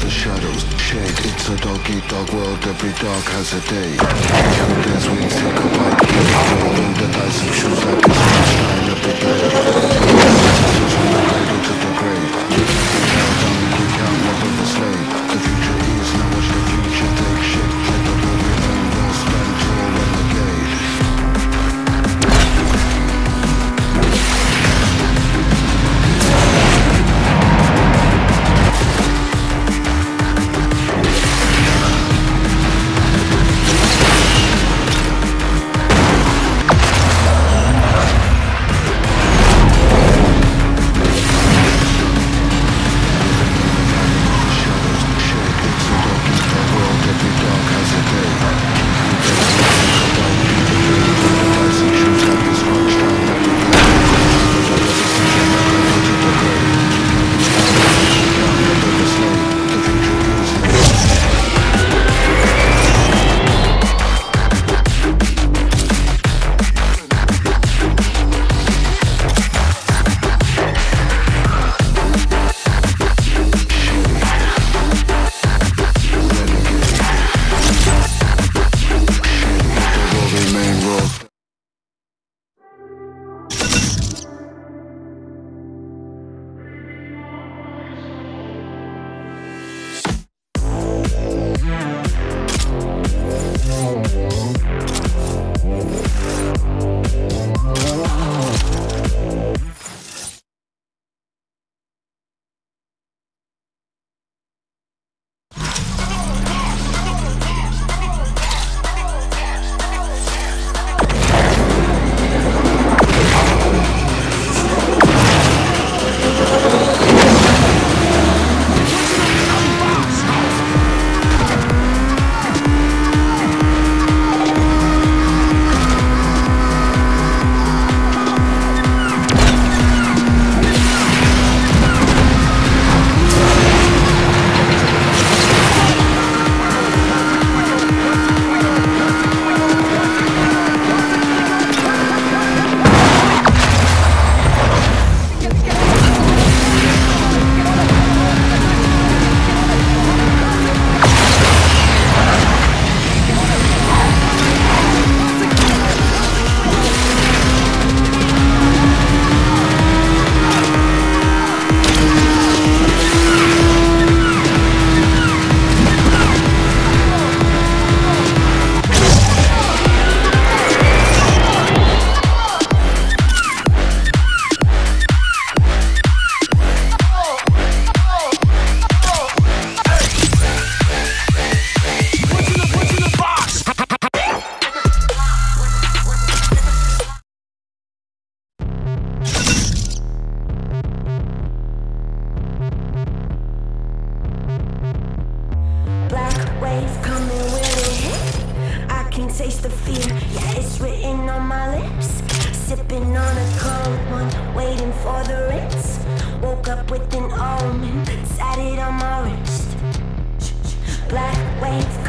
the shadows shake. It's a dog-eat-dog world, every dog has a day. Young dance wings, take a bite, rolling the dice and shoes like a sunshine every day. From the cradle to the grave, you can't be held down, you can't walk with the slave. The future is now, watch the future take shape. Let the movie and we'll spend to a renegade. Black wave.